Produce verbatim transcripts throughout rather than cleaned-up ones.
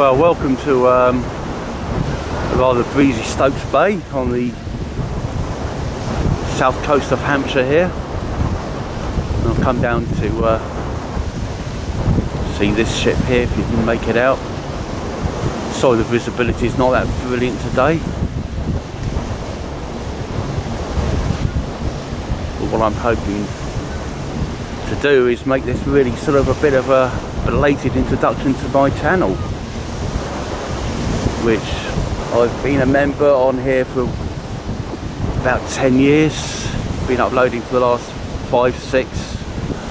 Well, welcome to um, a rather breezy Stokes Bay on the south coast of Hampshire here. And I've come down to uh, see this ship here, if you can make it out. Sorry, the visibility is not that brilliant today. But what I'm hoping to do is make this really sort of a bit of a belated introduction to my channel, which I've been a member on here for about ten years, been uploading for the last five, six,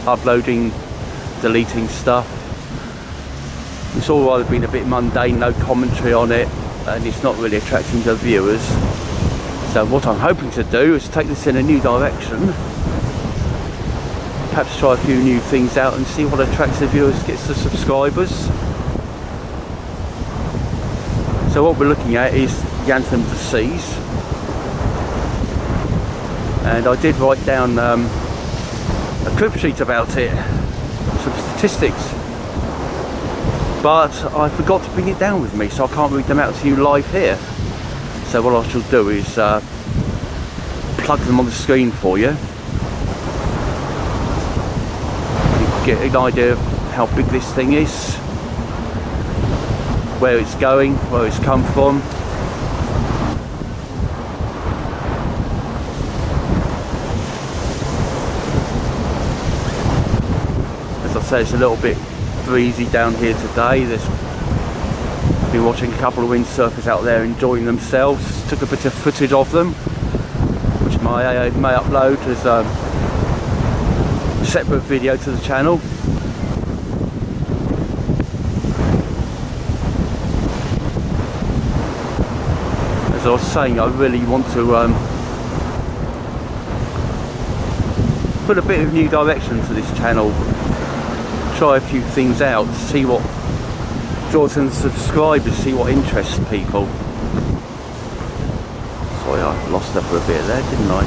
uploading, deleting stuff. It's all rather been a bit mundane, no commentary on it, and it's not really attracting the viewers. So what I'm hoping to do is take this in a new direction, perhaps try a few new things out and see what attracts the viewers, gets the subscribers. So what we're looking at is the Anthem of the Seas, and I did write down um, a crib sheet about it, some statistics, but I forgot to bring it down with me, so I can't read them out to you live here. So what I shall do is uh, plug them on the screen for you. Get an idea of how big this thing is, where it's going, where it's come from. As I say, it's a little bit breezy down here today. There's been watching a couple of windsurfers out there enjoying themselves. Took a bit of footage of them, which my I may upload as um, separate video to the channel. As I was saying, I really want to um, put a bit of new direction to this channel, try a few things out, see what draws in the subscribers, see what interests people. Sorry, I lost her for a bit there, didn't I?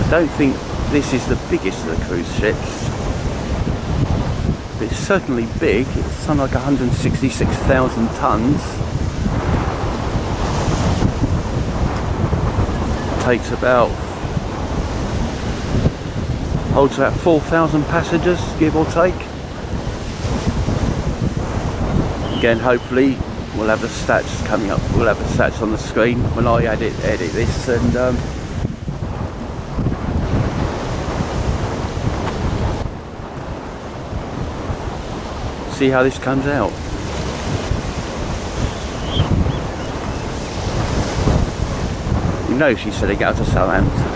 I don't think this is the biggest of the cruise ships, but it's certainly big. It's something like one hundred sixty-six thousand tons. It takes about, holds about four thousand passengers, give or take. Again, hopefully we'll have the stats coming up, we'll have the stats on the screen when I edit, edit this, and um, see how this comes out. You know, she said they get out to Southampton.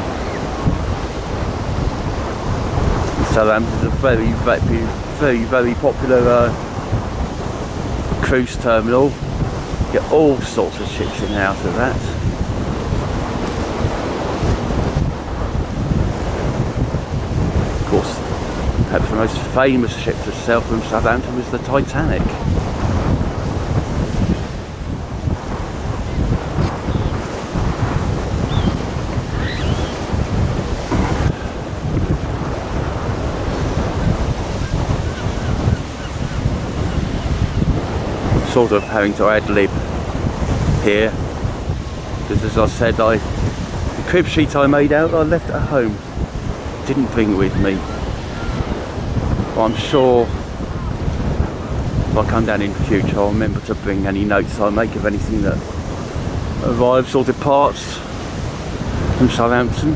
And Southampton is a very, very, very popular uh, cruise terminal. You get all sorts of ships in and out of that. Perhaps the most famous ship to sail from Southampton was the Titanic. Sort of having to ad lib here, because as I said, I the crib sheet I made out I left at home, didn't bring with me. I'm sure if I come down in the future, I'll remember to bring any notes I make of anything that arrives or departs from Southampton.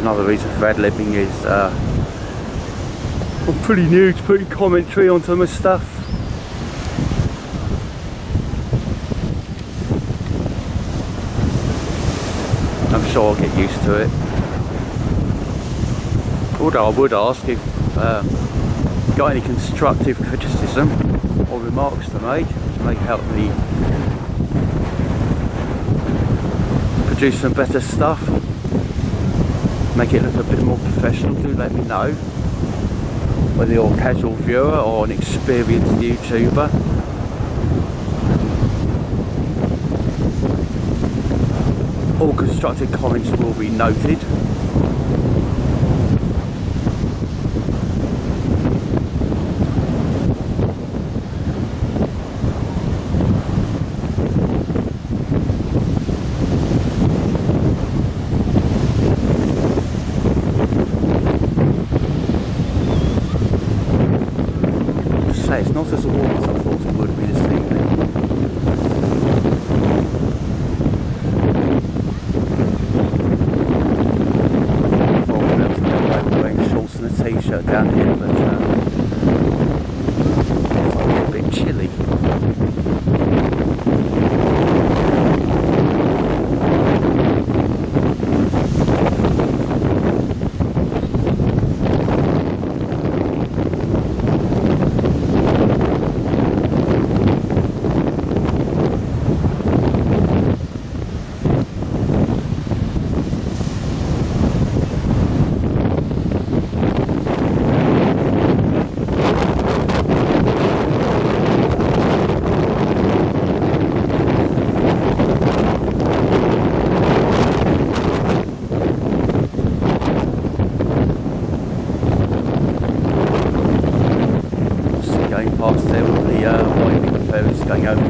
another reason for ad-libbing is uh, I'm pretty new to putting commentary onto my stuff. I'm sure I'll get used to it. Although I would ask if um, you've got any constructive criticism or remarks to make, which may help me produce some better stuff, make it look a bit more professional. Do let me know, whether you're a casual viewer or an experienced YouTuber. All constructive comments will be noted. It's not as warm as I thought it would be this evening. I thought I'd be able to go wearing shorts and a t-shirt down here, but uh, it's a bit chilly. Going over